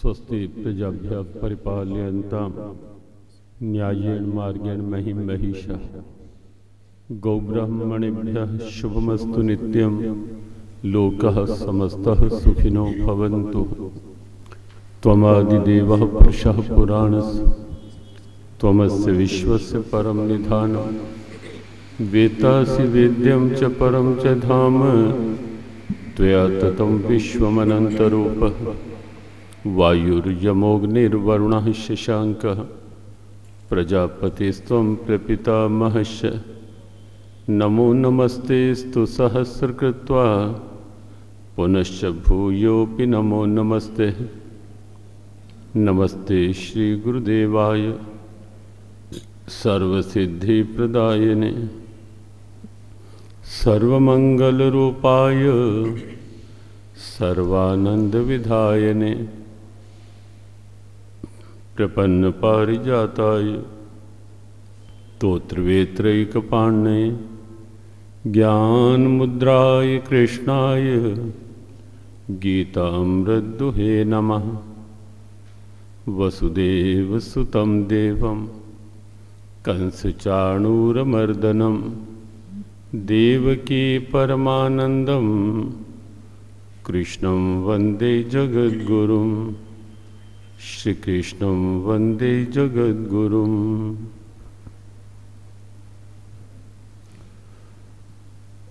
स्वस्ति प्रजाभ्यः परिपालयन्तां न्यायेन मार्गेण महीं महिषः गौब्राह्मणेभ्यः शुभमस्तु नित्यं लोकः समस्तः सुखिनो भवन्तु। त्वमादिदेवः पुरुषः पुराणस्य त्वमस्य विश्वस्य परं निधानम् वेत्तासि वेद्यं च परं च धाम त्वया ततं विश्वमनन्तरूपः वायुर्यमोऽग्निर्वरुणः शशाङ्कः प्रजापतिस्त्वं प्रपितामहश्च नमो नमस्तेस्तु सहस्रकृत्वा पुनश्च भूयोऽपि नमो नमस्ते। नमस्ते श्री गुरुदेवाय सर्वसिद्धिप्रदायिने सर्वमंगलरूपाय सर्वानंद विधायने प्रपन्न पारिजाताय तोत्रवेत्रैकपाणये ज्ञानमुद्राय कृष्णाय गीतामृतदुहे नमः। वसुदेवसुतं देवं कंसचाणूरमर्दनं देवकी परमानन्दं कृष्णं वन्दे जगद्गुरुं श्रीकृष्णं वन्दे जगद्गुरुं।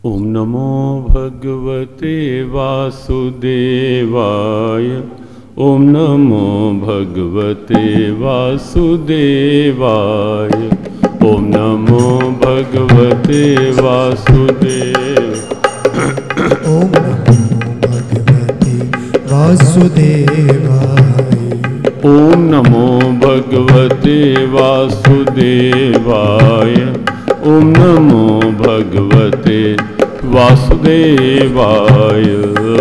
ॐ नमो भगवते वासुदेवाय ॐ नमो भगवते वासुदेवाय ॐ नमो भगवते वासुदेव ॐ नमो भगवते वासुदेवाय ॐ नमो भगवते वासुदेवाय ॐ नमो भगवते वासुदेवाय ॐ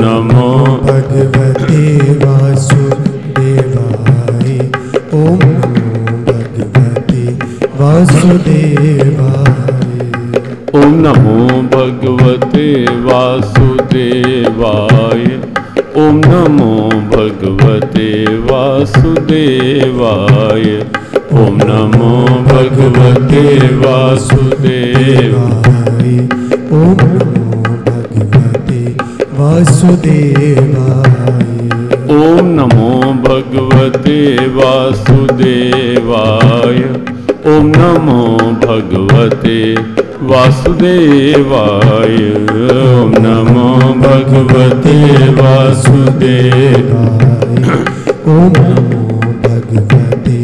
नमो भगवते वासुदेवाय ॐ नमो भगवते वासुदेवाय ॐ नमो भगवते वासुदेवाय ॐ नमो भगवते वासुदेवाय ॐ नमो भगवते वासुदेवाय ॐ नमो भगवते वासुदेवाय ॐ नमो भगवते वासुदेवाय ॐ नमो भगवते वासुदेवाय ॐ नमो भगवते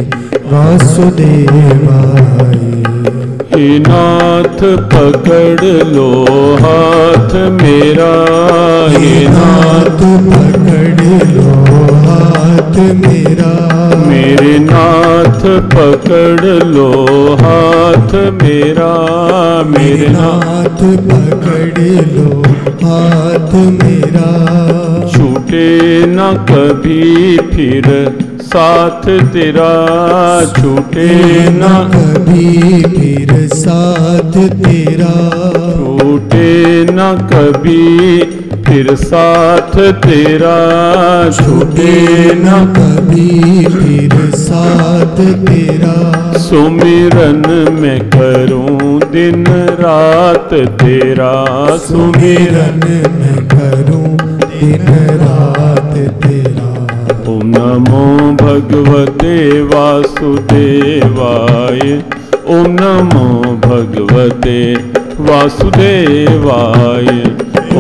वासुदेवाय ॐ नमो भगवते वासुदेवाय। हे नाथ पकड़ लो हाथ मेरा, हे नाथ पकड़ लो हाथ मेरा, मेरे नाथ पकड़ लो हाथ मेरा, मेरे नाथ पकड़ लो हाथ मेरा। छूटे ना कभी फिर साथ तेरा, छूटे ना कभी फिर साथ तेरा, छूटे ना कभी फिर साथ तेरा, छूटे ना कभी फिर साथ तेरा। सुमिरन में करूं दिन रात तेरा, सुमिरन में करूं दिन रात तेरा। ओम नमो भगवते वासुदेवाय ओम नमो भगवते वासुदेवाय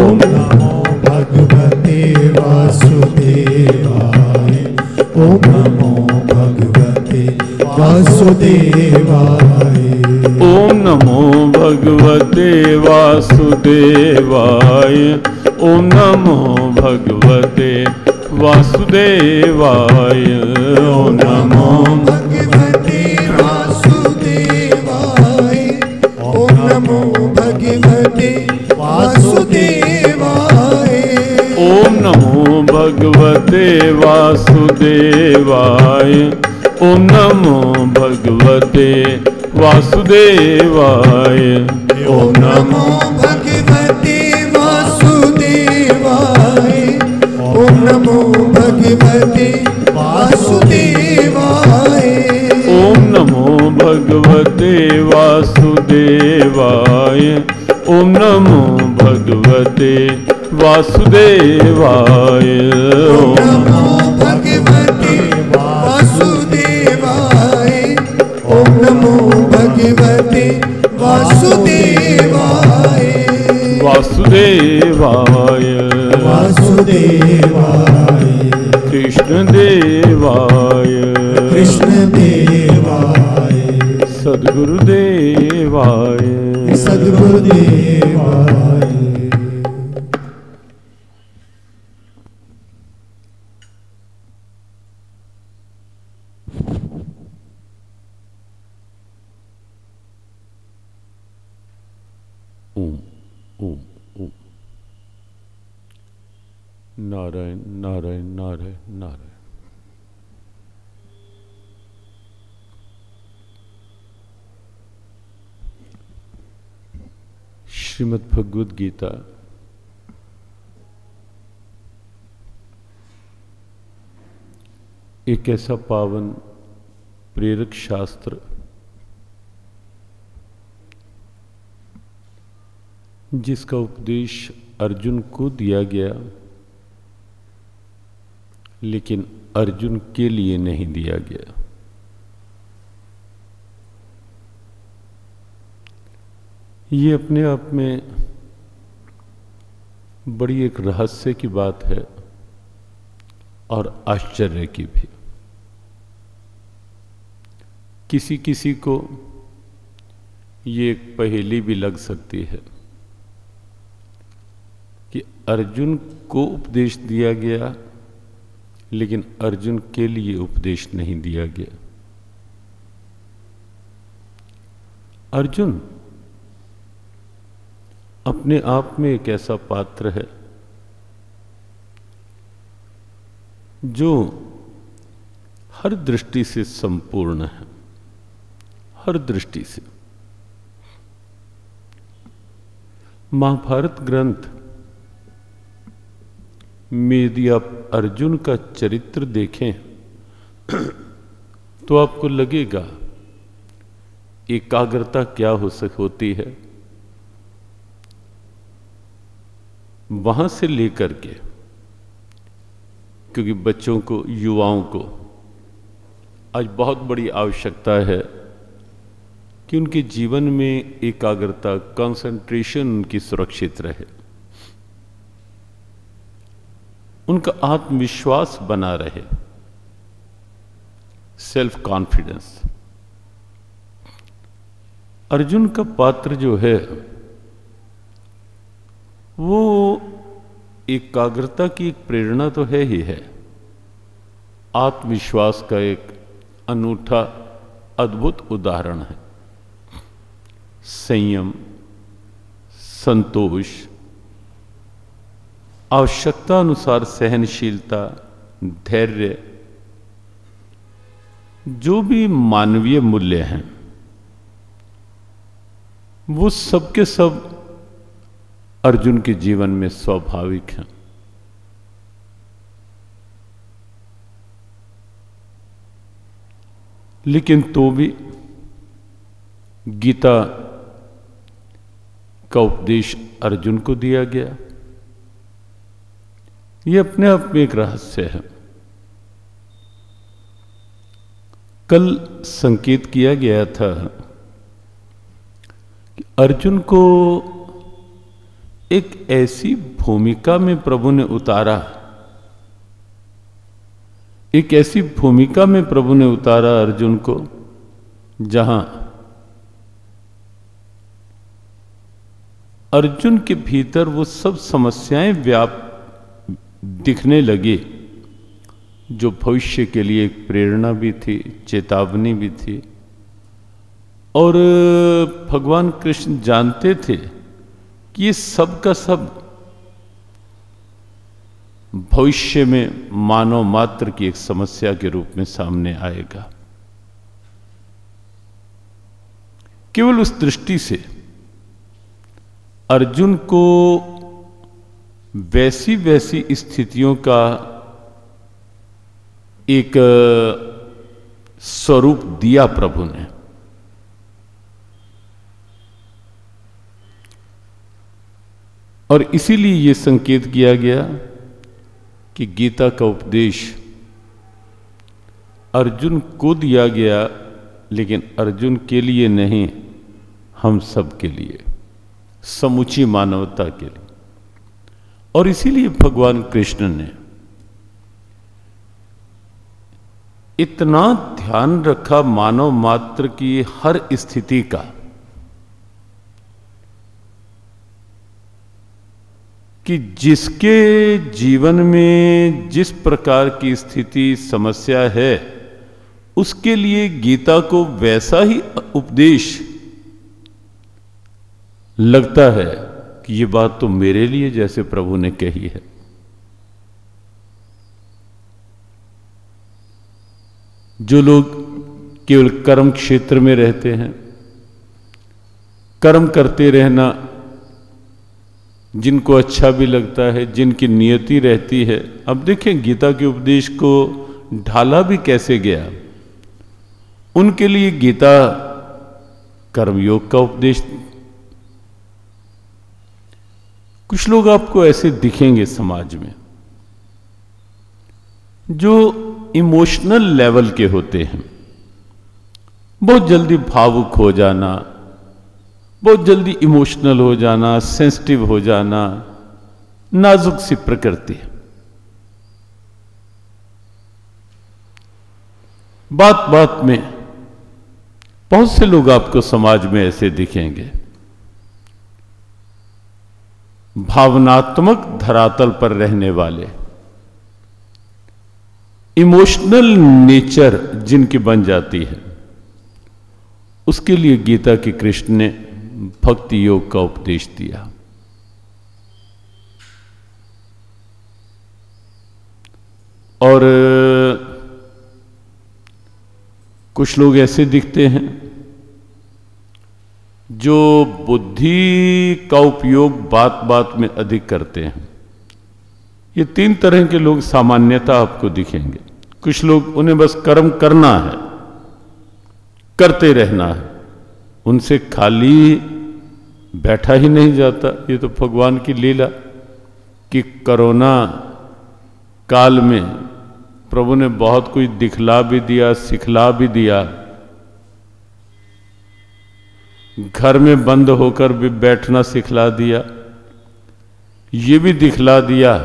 ओम नमो भगवते वासुदेवाय ओम नमो भगवते वासुदेवाय ओम नमो भगवते वासुदेवाय ओम नमो भगवते वासुदेवाय ओम नमो भगवते वासुदेवाय ओम नमो भगवते वासुदेवाय ओम नमो भगवते वासुदेवाय ओम नमो भगवते वासुदेवाय ओम नमो भगवते वासुदेवाय ओम नमो भगवते नमो भगवते वासुदेवाय। ओम नमो भगवते वासुदेवाय। ओम नमो भगवते वासुदेवाय। वासुदेवाय वासुदेवाय। कृष्णदेवाय कृष्णदेवाय। सद्गुरुदेवाय सद्गुरुदेवाय। ओम ओम ओम नारायण नारायण नारायण नारायण। श्रीमद् भगवद गीता एक ऐसा पावन प्रेरक शास्त्र जिसका उपदेश अर्जुन को दिया गया, लेकिन अर्जुन के लिए नहीं दिया गया। ये अपने आप में बड़ी एक रहस्य की बात है और आश्चर्य की भी। किसी किसी को ये एक पहेली भी लग सकती है कि अर्जुन को उपदेश दिया गया लेकिन अर्जुन के लिए उपदेश नहीं दिया गया। अर्जुन अपने आप में एक ऐसा पात्र है जो हर दृष्टि से संपूर्ण है, हर दृष्टि से। महाभारत ग्रंथ में यदि आप अर्जुन का चरित्र देखें तो आपको लगेगा एकाग्रता क्या होती है। वहाँ से लेकर के, क्योंकि बच्चों को, युवाओं को आज बहुत बड़ी आवश्यकता है कि उनके जीवन में एकाग्रता, कंसंट्रेशन उनकी सुरक्षित रहे, उनका आत्मविश्वास बना रहे, सेल्फ कॉन्फिडेंस। अर्जुन का पात्र जो है वो एकाग्रता की एक प्रेरणा तो है ही है, आत्मविश्वास का एक अनूठा अद्भुत उदाहरण है। संयम, संतोष, आवश्यकता अनुसार सहनशीलता, धैर्य, जो भी मानवीय मूल्य हैं वो सब के सब अर्जुन के जीवन में स्वाभाविक है। लेकिन तो भी गीता का उपदेश अर्जुन को दिया गया, यह अपने आप में एक रहस्य है। कल संकेत किया गया था कि अर्जुन को एक ऐसी भूमिका में प्रभु ने उतारा, एक ऐसी भूमिका में प्रभु ने उतारा अर्जुन को जहां अर्जुन के भीतर वो सब समस्याएं व्याप्त दिखने लगी जो भविष्य के लिए एक प्रेरणा भी थी, चेतावनी भी थी। और भगवान कृष्ण जानते थे ये सब का सब भविष्य में मानव मात्र की एक समस्या के रूप में सामने आएगा। केवल उस दृष्टि से अर्जुन को वैसी वैसी स्थितियों का एक स्वरूप दिया प्रभु ने। और इसीलिए ये संकेत किया गया कि गीता का उपदेश अर्जुन को दिया गया, लेकिन अर्जुन के लिए नहीं, हम सब के लिए, समूची मानवता के लिए। और इसीलिए भगवान कृष्ण ने इतना ध्यान रखा मानव मात्र की हर स्थिति का, कि जिसके जीवन में जिस प्रकार की स्थिति समस्या है, उसके लिए गीता को वैसा ही उपदेश लगता है कि ये बात तो मेरे लिए, जैसे प्रभु ने कही है। जो लोग केवल कर्म क्षेत्र में रहते हैं, कर्म करते रहना जिनको अच्छा भी लगता है, जिनकी नियति रहती है। अब देखें गीता के उपदेश को ढाला भी कैसे गया। उनके लिए गीता कर्मयोग का उपदेश। कुछ लोग आपको ऐसे दिखेंगे समाज में जो इमोशनल लेवल के होते हैं, बहुत जल्दी भावुक हो जाना, बहुत जल्दी इमोशनल हो जाना, सेंसिटिव हो जाना, नाजुक सी प्रकृति। बात बात में बहुत से लोग आपको समाज में ऐसे दिखेंगे, भावनात्मक धरातल पर रहने वाले, इमोशनल नेचर जिनकी बन जाती है। उसके लिए गीता के कृष्ण ने भक्ति योग का उपदेश दिया। और कुछ लोग ऐसे दिखते हैं जो बुद्धि का उपयोग बात बात में अधिक करते हैं। ये तीन तरह के लोग सामान्यतः आपको दिखेंगे। कुछ लोग, उन्हें बस कर्म करना है, करते रहना है, उनसे खाली बैठा ही नहीं जाता। ये तो भगवान की लीला कि कोरोना काल में प्रभु ने बहुत कुछ दिखला भी दिया, सिखला भी दिया। घर में बंद होकर भी बैठना सिखला दिया, ये भी दिखला दिया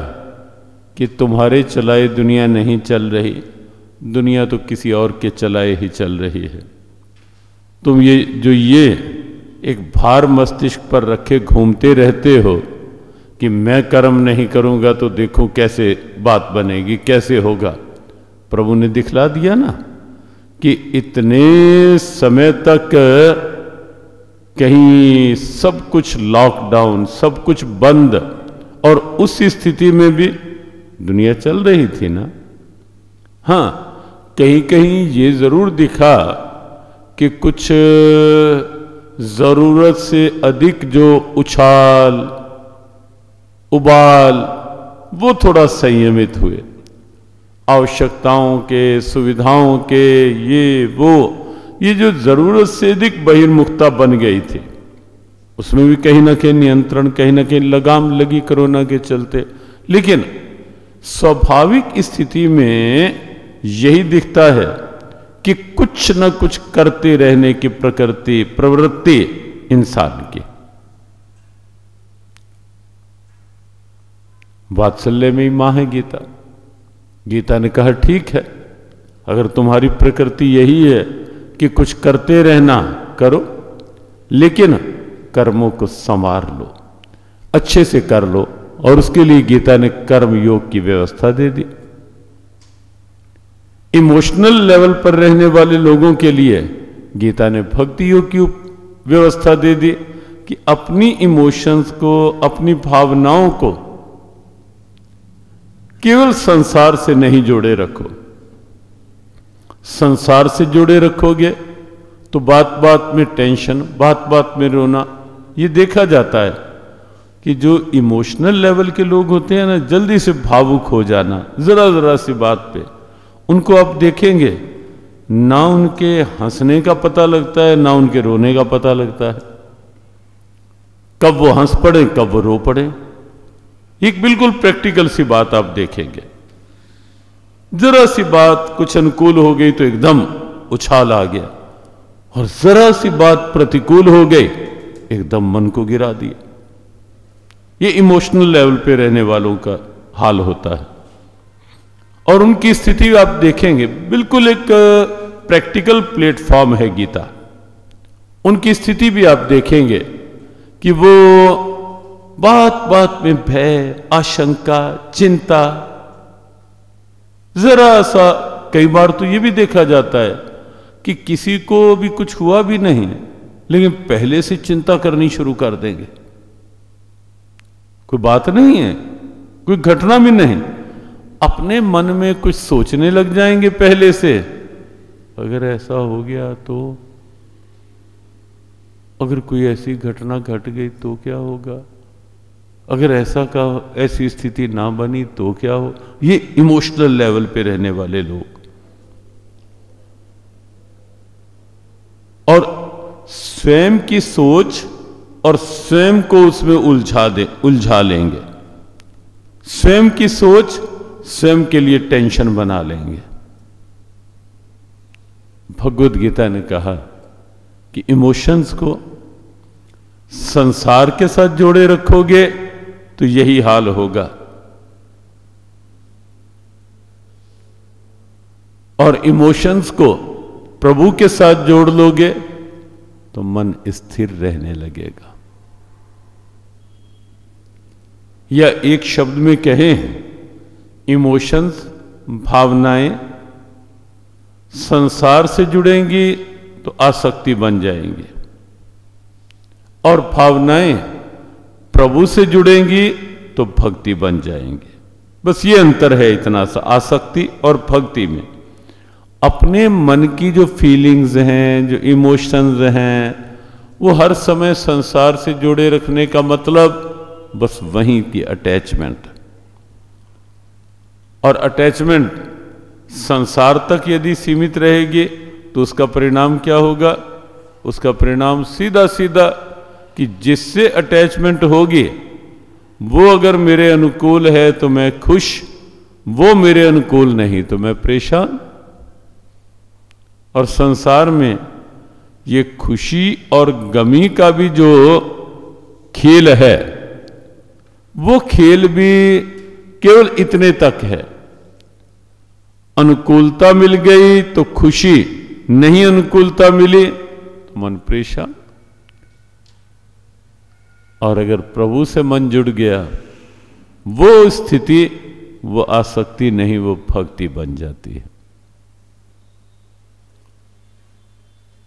कि तुम्हारे चलाए दुनिया नहीं चल रही, दुनिया तो किसी और के चलाए ही चल रही है। तुम ये एक भार मस्तिष्क पर रखे घूमते रहते हो कि मैं कर्म नहीं करूंगा तो देखो कैसे बात बनेगी, कैसे होगा। प्रभु ने दिखला दिया ना कि इतने समय तक कहीं सब कुछ लॉकडाउन, सब कुछ बंद, और उस स्थिति में भी दुनिया चल रही थी ना। हाँ, कहीं कहीं ये जरूर दिखा कि कुछ जरूरत से अधिक जो उछाल उबाल, वो थोड़ा संयमित हुए। आवश्यकताओं के, सुविधाओं के, ये वो, ये जो जरूरत से अधिक बहिर्मुखता बन गई थी, उसमें भी कहीं ना कहीं नियंत्रण, कहीं ना कहीं लगाम लगी कोरोना के चलते। लेकिन स्वाभाविक स्थिति में यही दिखता है कि कुछ न कुछ करते रहने की प्रकृति, प्रवृत्ति इंसान की। वात्सल्य में ही मां है गीता। गीता ने कहा ठीक है, अगर तुम्हारी प्रकृति यही है कि कुछ करते रहना, करो, लेकिन कर्मों को संवार लो, अच्छे से कर लो। और उसके लिए गीता ने कर्म योग की व्यवस्था दे दी। इमोशनल लेवल पर रहने वाले लोगों के लिए गीता ने भक्ति योग की व्यवस्था दे दी कि अपनी इमोशंस को, अपनी भावनाओं को केवल संसार से नहीं जोड़े रखो। संसार से जोड़े रखोगे तो बात बात में टेंशन, बात बात में रोना। ये देखा जाता है कि जो इमोशनल लेवल के लोग होते हैं ना, जल्दी से भावुक हो जाना जरा जरा सी बात पे, उनको आप देखेंगे ना उनके हंसने का पता लगता है, ना उनके रोने का पता लगता है। कब वो हंस पड़े, कब वो रो पड़े। एक बिल्कुल प्रैक्टिकल सी बात आप देखेंगे, जरा सी बात कुछ अनुकूल हो गई तो एकदम उछाल आ गया, और जरा सी बात प्रतिकूल हो गई एकदम मन को गिरा दिया। ये इमोशनल लेवल पे रहने वालों का हाल होता है और उनकी स्थिति आप देखेंगे। बिल्कुल एक प्रैक्टिकल प्लेटफॉर्म है गीता। उनकी स्थिति भी आप देखेंगे कि वो बात बात में भय, आशंका, चिंता, जरा सा कई बार तो ये भी देखा जाता है कि किसी को भी कुछ हुआ भी नहीं है लेकिन पहले से चिंता करनी शुरू कर देंगे। कोई बात नहीं है, कोई घटना भी नहीं, अपने मन में कुछ सोचने लग जाएंगे पहले से, अगर ऐसा हो गया तो, अगर कोई ऐसी घटना घट गई तो क्या होगा, अगर ऐसा का ऐसी स्थिति ना बनी तो क्या हो। ये इमोशनल लेवल पे रहने वाले लोग। और स्वयं की सोच और स्वयं को उसमें उलझा लेंगे, स्वयं की सोच स्वयं के लिए टेंशन बना लेंगे। भगवद गीता ने कहा कि इमोशंस को संसार के साथ जोड़े रखोगे तो यही हाल होगा। और इमोशंस को प्रभु के साथ जोड़ लोगे तो मन स्थिर रहने लगेगा। या एक शब्द में कहें, इमोशंस भावनाएं संसार से जुड़ेंगी तो आसक्ति बन जाएंगी, और भावनाएं प्रभु से जुड़ेंगी तो भक्ति बन जाएंगी। बस ये अंतर है इतना सा, आसक्ति और भक्ति में। अपने मन की जो फीलिंग्स हैं, जो इमोशंस हैं, वो हर समय संसार से जोड़े रखने का मतलब बस वहीं की अटैचमेंट, और अटैचमेंट संसार तक यदि सीमित रहेगी तो उसका परिणाम क्या होगा? उसका परिणाम सीधा सीधा कि जिससे अटैचमेंट होगी वो अगर मेरे अनुकूल है तो मैं खुश, वो मेरे अनुकूल नहीं तो मैं परेशान। और संसार में ये खुशी और गमी का भी जो खेल है वो खेल भी केवल इतने तक है। अनुकूलता मिल गई तो खुशी, नहीं अनुकूलता मिली तो मन परेशान। और अगर प्रभु से मन जुड़ गया, वो स्थिति, वो आसक्ति नहीं, वो भक्ति बन जाती है।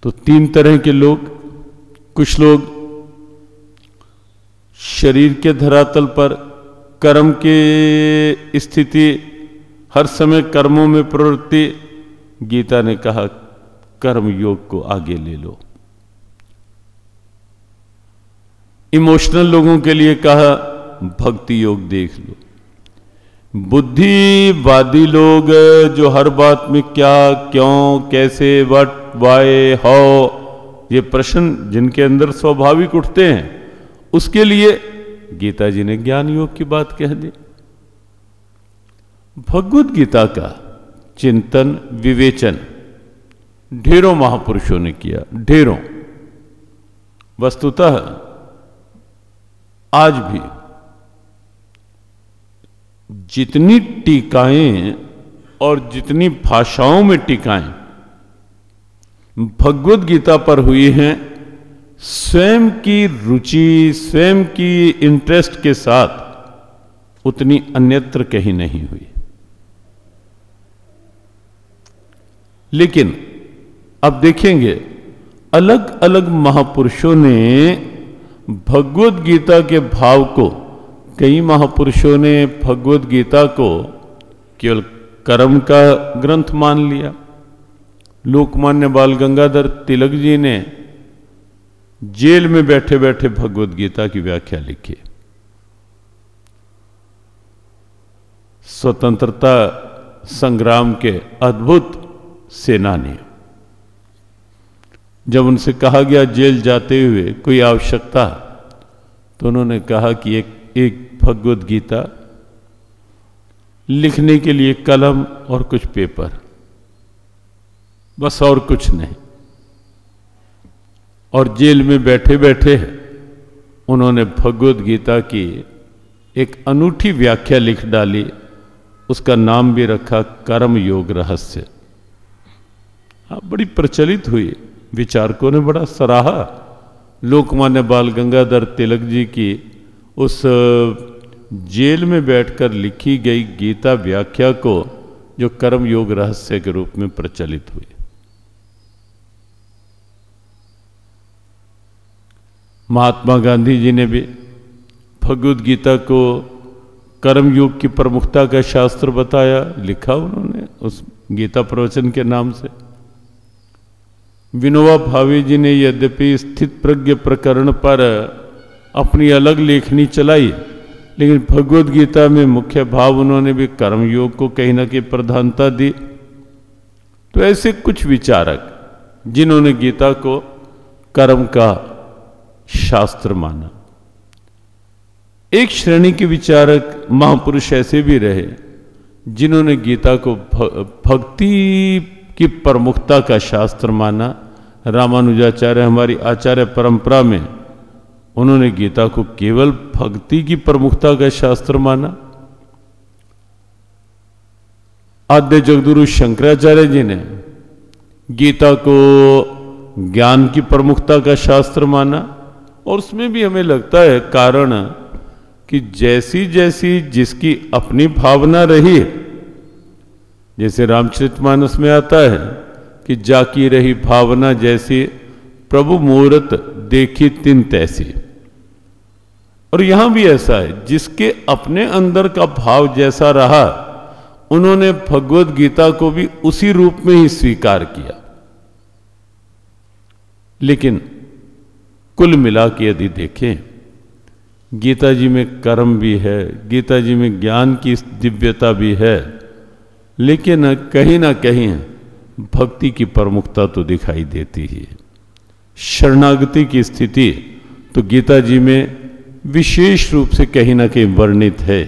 तो तीन तरह के लोग। कुछ लोग शरीर के धरातल पर कर्म की स्थिति, हर समय कर्मों में प्रवृत्ति। गीता ने कहा कर्म योग को आगे ले लो। इमोशनल लोगों के लिए कहा भक्ति योग देख लो। बुद्धिवादी लोग जो हर बात में क्या, क्यों, कैसे, व्हाट, व्हाई, हाउ, ये प्रश्न जिनके अंदर स्वाभाविक उठते हैं, उसके लिए गीता जी ने ज्ञान योग की बात कह दी। भगवद गीता का चिंतन विवेचन ढेरों महापुरुषों ने किया, ढेरों। वस्तुतः आज भी जितनी टीकाएं और जितनी भाषाओं में टीकाएं भगवद गीता पर हुई हैं, स्वयं की रुचि, स्वयं की इंटरेस्ट के साथ उतनी अन्यत्र कहीं नहीं हुई। लेकिन अब देखेंगे अलग अलग महापुरुषों ने भगवद गीता के भाव को, कई महापुरुषों ने भगवद गीता को केवल कर्म का ग्रंथ मान लिया। लोकमान्य बाल गंगाधर तिलक जी ने जेल में बैठे बैठे भगवद गीता की व्याख्या लिखी। स्वतंत्रता संग्राम के अद्भुत सेनानी, जब उनसे कहा गया जेल जाते हुए कोई आवश्यकता, तो उन्होंने कहा कि एक एक भगवद गीता, लिखने के लिए कलम और कुछ पेपर, बस और कुछ नहीं। और जेल में बैठे बैठे उन्होंने भगवद गीता की एक अनूठी व्याख्या लिख डाली, उसका नाम भी रखा कर्म योग रहस्य। हाँ, बड़ी प्रचलित हुई, विचारकों ने बड़ा सराहा। लोकमान्य बाल गंगाधर तिलक जी की उस जेल में बैठकर लिखी गई गीता व्याख्या को, जो कर्म योग रहस्य के रूप में प्रचलित हुई। महात्मा गांधी जी ने भी भगवद गीता को कर्म योग की प्रमुखता का शास्त्र बताया, लिखा उन्होंने उस गीता प्रवचन के नाम से। विनोबा भावे जी ने यद्यपि स्थित प्रज्ञ प्रकरण पर अपनी अलग लेखनी चलाई, लेकिन भगवद गीता में मुख्य भाव उन्होंने भी कर्मयोग को कहीं ना कहीं प्रधानता दी। तो ऐसे कुछ विचारक जिन्होंने गीता को कर्म का शास्त्र माना। एक श्रेणी के विचारक महापुरुष ऐसे भी रहे जिन्होंने गीता को भक्ति की प्रमुखता का शास्त्र माना। रामानुजाचार्य हमारी आचार्य परंपरा में उन्होंने गीता को केवल भक्ति की प्रमुखता का शास्त्र माना। आद्य जगदुरु शंकराचार्य जी ने गीता को ज्ञान की प्रमुखता का शास्त्र माना। और उसमें भी हमें लगता है कारण कि जैसी जैसी जिसकी अपनी भावना रही, जैसे रामचरितमानस में आता है कि जाकी रही भावना जैसी, प्रभु मुहूर्त देखी तिन तैसी। और यहां भी ऐसा है, जिसके अपने अंदर का भाव जैसा रहा उन्होंने भगवद गीता को भी उसी रूप में ही स्वीकार किया। लेकिन कुल मिला के यदि देखें, गीता जी में कर्म भी है, गीता जी में ज्ञान की दिव्यता भी है, लेकिन कहीं ना कहीं भक्ति की प्रमुखता तो दिखाई देती ही है। शरणागति की स्थिति तो गीता जी में विशेष रूप से कहीं ना कहीं वर्णित है,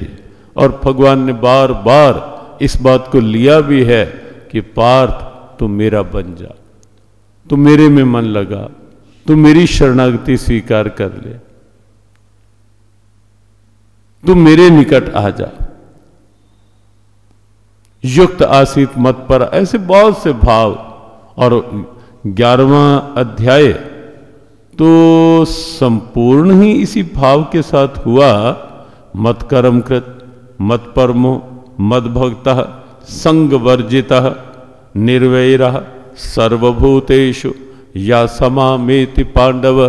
और भगवान ने बार बार इस बात को लिया भी है कि पार्थ तू मेरा बन जा, तू मेरे में मन लगा, तू मेरी शरणागति स्वीकार कर ले, तू मेरे निकट आ जा, युक्त आसित मत पर। ऐसे बहुत से भाव। और 11वां अध्याय तो संपूर्ण ही इसी भाव के साथ हुआ। मत कर्मकृत मत परमो मद भक्तः संग वर्जितः निर्वैरः सर्वभूतेषु या समामेति पांडव।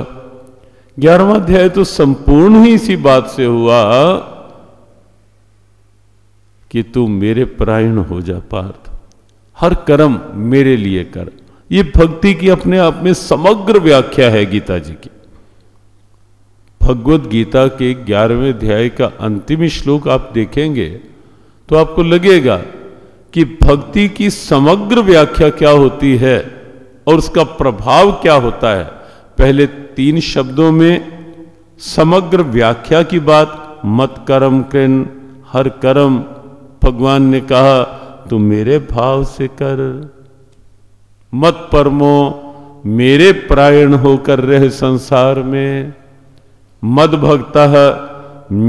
11वां अध्याय तो संपूर्ण ही इसी बात से हुआ कि तू मेरे परायण हो जा पार्थ, हर कर्म मेरे लिए कर। ये भक्ति की अपने आप में समग्र व्याख्या है गीता जी की। भगवद गीता के 11वें अध्याय का अंतिम श्लोक आप देखेंगे तो आपको लगेगा कि भक्ति की समग्र व्याख्या क्या होती है और उसका प्रभाव क्या होता है। पहले 3 शब्दों में समग्र व्याख्या की बात, मत कर्म कृन, हर कर्म। भगवान ने कहा तू मेरे भाव से कर, मत परमो मेरे परायण होकर रहे संसार में, मद भक्तः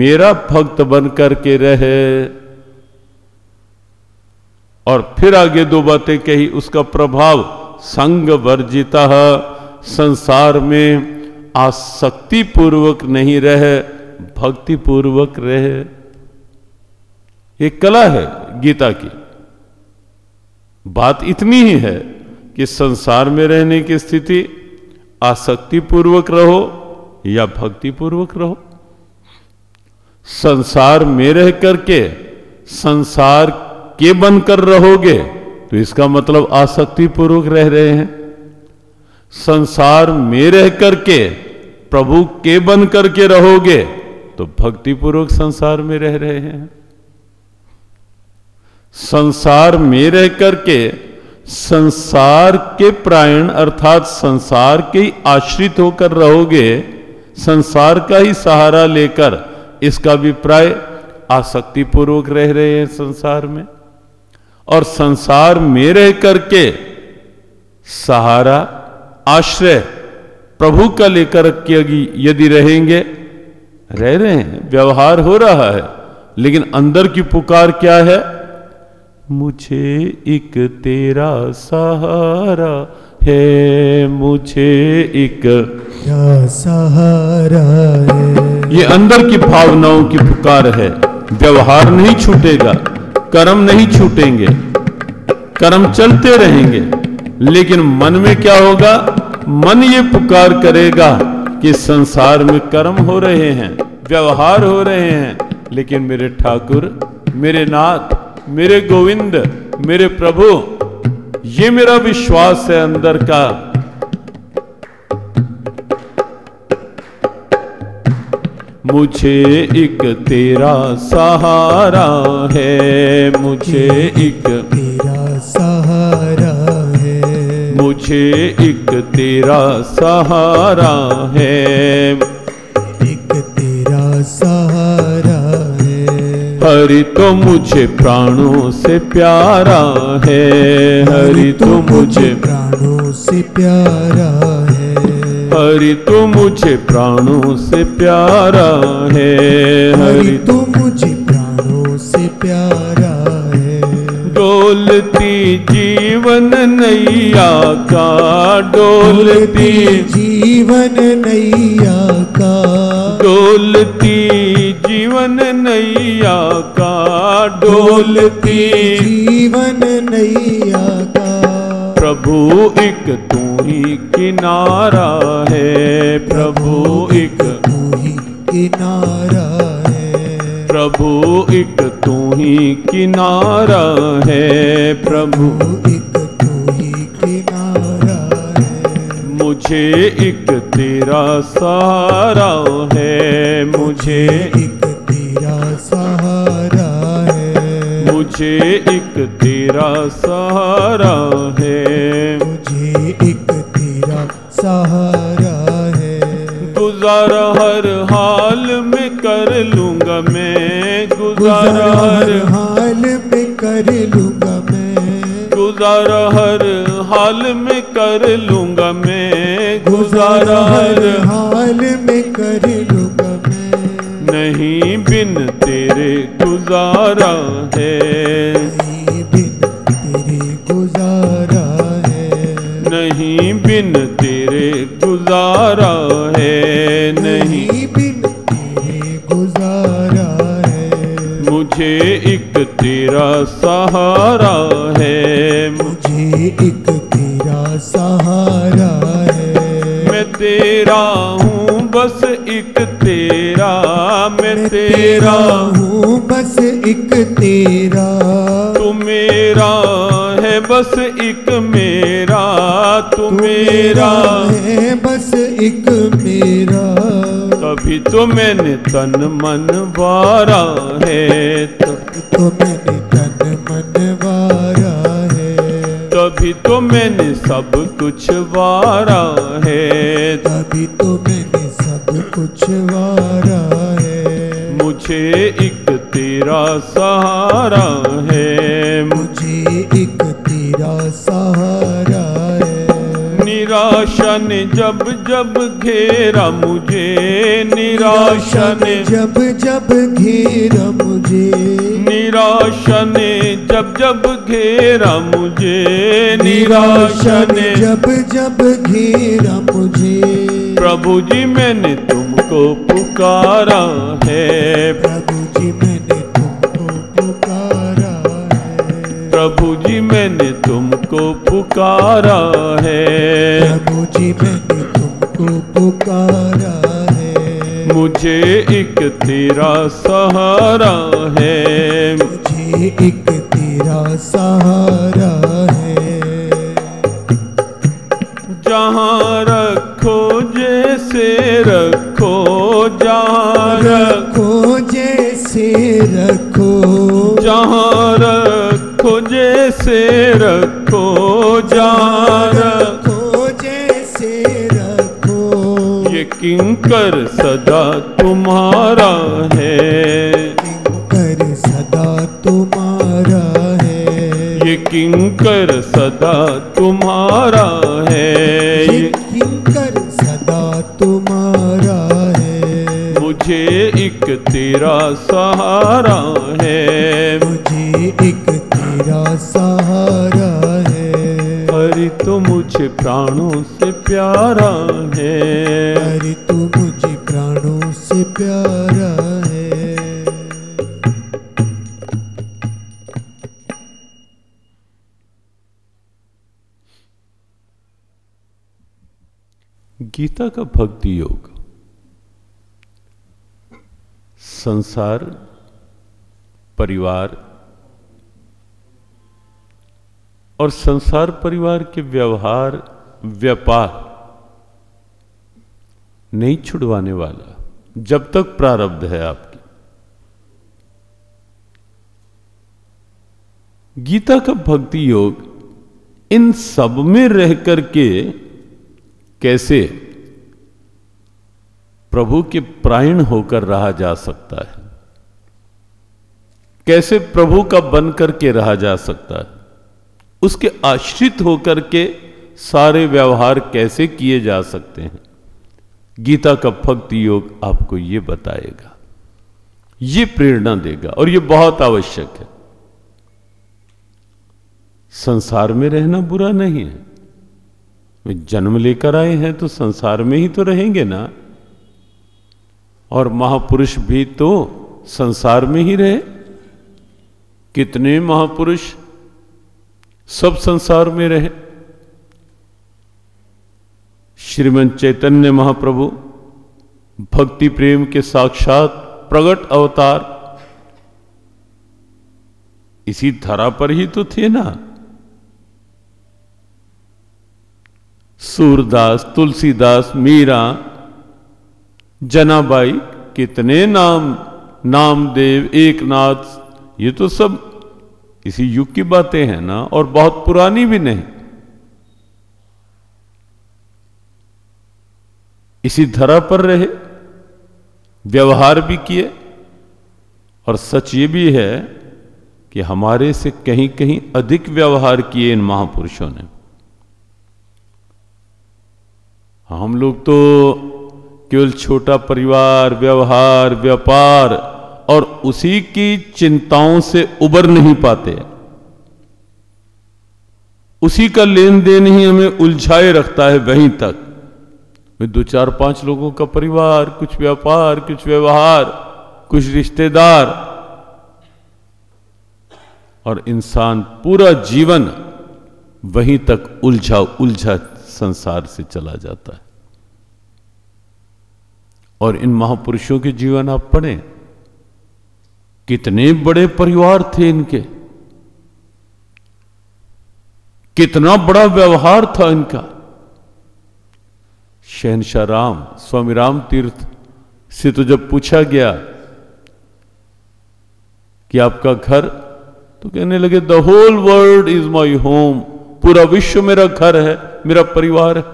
मेरा भक्त बन करके रहे। और फिर आगे 2 बातें कही, उसका प्रभाव संग वर्जितः, संसार में आसक्ति पूर्वक नहीं रहे, भक्ति पूर्वक रहे। ये कला है गीता की। बात इतनी ही है कि संसार में रहने की स्थिति आसक्ति पूर्वक रहो या भक्ति पूर्वक रहो। संसार में रह करके संसार के बनकर रहोगे तो इसका मतलब आसक्ति पूर्वक रह रहे हैं। संसार में रह करके प्रभु के बन करके रहोगे तो भक्ति पूर्वक संसार में रह रहे हैं। संसार में रह करके संसार के प्रायण अर्थात संसार के आश्रित होकर रहोगे, संसार का ही सहारा लेकर, इसका अभिप्राय आसक्ति पूर्वक रह रहे हैं संसार में, और संसार में रह करके सहारा आश्रय प्रभु का लेकर यदि रहेंगे, रह रहे हैं, व्यवहार हो रहा है, लेकिन अंदर की पुकार क्या है? मुझे एक तेरा सहारा है, मुझे एक सहारा है। ये अंदर की भावनाओं की पुकार है। व्यवहार नहीं छूटेगा, कर्म नहीं छूटेंगे, कर्म चलते रहेंगे, लेकिन मन में क्या होगा? मन ये पुकार करेगा कि संसार में कर्म हो रहे हैं, व्यवहार हो रहे हैं, लेकिन मेरे ठाकुर, मेरे नाथ, मेरे गोविंद, मेरे प्रभु, ये मेरा विश्वास है अंदर का। मुझे एक तेरा सहारा है, मुझे एक तेरा सहारा है, मुझे एक तेरा सहारा है, एक तेरा सहारा है। हरि तो मुझे प्राणों से प्यारा है, हरि तो मुझे प्राणों से प्यारा है, हरि तो मुझे प्राणों से प्यारा है, हरि तो मुझे प्राणों से प्यारा है। डोलती जीवन नैया का, डोलती जीवन नैया का, डोलती जीवन नैया का, डोलती जीवन नैया का। प्रभु एक तू ही किनारा है, प्रभु एक तू ही किनारा है, प्रभु एक तू ही किनारा है, प्रभु एक तू ही किनारा है। मुझे एक तेरा सहारा है, मुझे एक तेरा सहारा है, मुझे एक तेरा सहारा है, मुझे एक तेरा सहारा है। गुजारा हर हाल में कर लूँगा मैं, गुजारा हर हाल में कर लूँगा मैं, गुजारा हर हाल में कर लूँगा मैं, गुजारा हर हाल में कर लूँगा मैं। नहीं बिन तेरे गुजारा है, नहीं बिन तेरे गुजारा है, नहीं बिन तेरे गुजारा है, नहीं बिन तेरे गुजारा है। मुझे एक तेरा सहारा है, मुझे एक तेरा सहारा है। मैं तेरा हूँ बस एक तेरा, मैं तेरा हूँ बस एक तेरा, तू मेरा है बस एक मेरा, तू मेरा है बस एक मेरा। तभी तो मैंने तन मन वारा है, तभी तो मैंने तन मन वारा है, तभी तो मैंने सब कुछ वारा है, तभी तो मैंने कुछ वारा है। मुझे एक तेरा सहारा है, मुझे एक तेरा सहारा है। निराशा ने जब जब घेरा मुझे, निराशा ने जब जब घेरा मुझे, निराशा ने जब जब घेरा मुझे, निराशा ने जब जब घेरा मुझे। प्रभु जी मैंने तुमको पुकारा है, प्रभु जी मैंने तुमको पुकारा है, प्रभु जी मैंने तुमको पुकारा है, प्रभु जी मैंने तुमको पुकारा है। मुझे एक तेरा सहारा है, मुझे एक तेरा सहारा है। जहाँ रखो जैसे रखो, जहाँ रखो जैसे रखो, जहाँ रखो जैसे रखो, जहाँ रखो जैसे रखो। ये किंकर सदा तुम्हारा है, किंकर सदा तुम्हारा है, ये किंकर सदा तुम्हारा है, ये किंकर सदा तुम्हारा है। मुझे एक तेरा सहारा है, मुझे एक तेरा सहारा है। अरे तू मुझे प्राणों से प्यारा है, अरे तू मुझे प्राणों से प्यारा है। गीता का भक्ति योग संसार, परिवार और संसार परिवार के व्यवहार, व्यापार नहीं छुड़वाने वाला जब तक प्रारब्ध है आपकी। गीता का भक्ति योग इन सब में रह करके कैसे प्रभु के प्रायण होकर रहा जा सकता है, कैसे प्रभु का बन करके रहा जा सकता है, उसके आश्रित होकर के सारे व्यवहार कैसे किए जा सकते हैं। गीता का भक्ति योग आपको ये बताएगा, ये प्रेरणा देगा और ये बहुत आवश्यक है। संसार में रहना बुरा नहीं है, वे जन्म लेकर आए हैं तो संसार में ही तो रहेंगे ना, और महापुरुष भी तो संसार में ही रहे। कितने महापुरुष सब संसार में रहे। श्रीमन चैतन्य महाप्रभु भक्ति प्रेम के साक्षात प्रगट अवतार इसी धरा पर ही तो थे ना। सूरदास, तुलसीदास, मीरा, जनाबाई, कितने नाम, नामदेव, एकनाथ, ये तो सब इसी युग की बातें हैं ना, और बहुत पुरानी भी नहीं। इसी धरा पर रहे, व्यवहार भी किए, और सच ये भी है कि हमारे से कहीं कहीं अधिक व्यवहार किए इन महापुरुषों ने। हम लोग तो केवल छोटा परिवार, व्यवहार, व्यापार और उसी की चिंताओं से उबर नहीं पाते, उसी का लेन देन ही हमें उलझाए रखता है वहीं तक। दो चार पांच लोगों का परिवार, कुछ व्यापार, कुछ व्यवहार, कुछ रिश्तेदार, और इंसान पूरा जीवन वहीं तक उलझा उलझा संसार से चला जाता है। और इन महापुरुषों के जीवन आप पढ़ें, कितने बड़े परिवार थे इनके, कितना बड़ा व्यवहार था इनका। शहनशाह राम, स्वामी राम तीर्थ से तो जब पूछा गया कि आपका घर, तो कहने लगे the whole world is my home, पूरा विश्व मेरा घर है, मेरा परिवार है।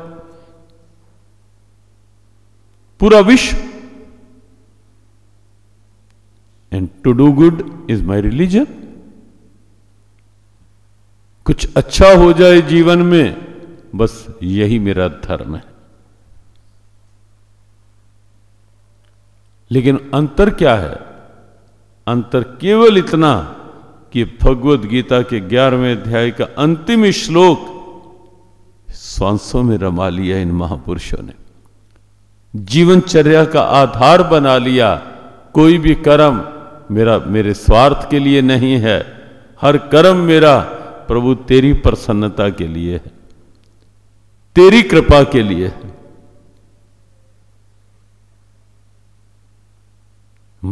पूरा विश्व, and to do good is my religion. कुछ अच्छा हो जाए जीवन में, बस यही मेरा धर्म है। लेकिन अंतर क्या है? अंतर केवल इतना कि भगवद गीता के 11वें अध्याय का अंतिम श्लोक सांसों में रमा लिया इन महापुरुषों ने, जीवनचर्या का आधार बना लिया। कोई भी कर्म मेरा मेरे स्वार्थ के लिए नहीं है, हर कर्म मेरा प्रभु तेरी प्रसन्नता के लिए है, तेरी कृपा के लिए है।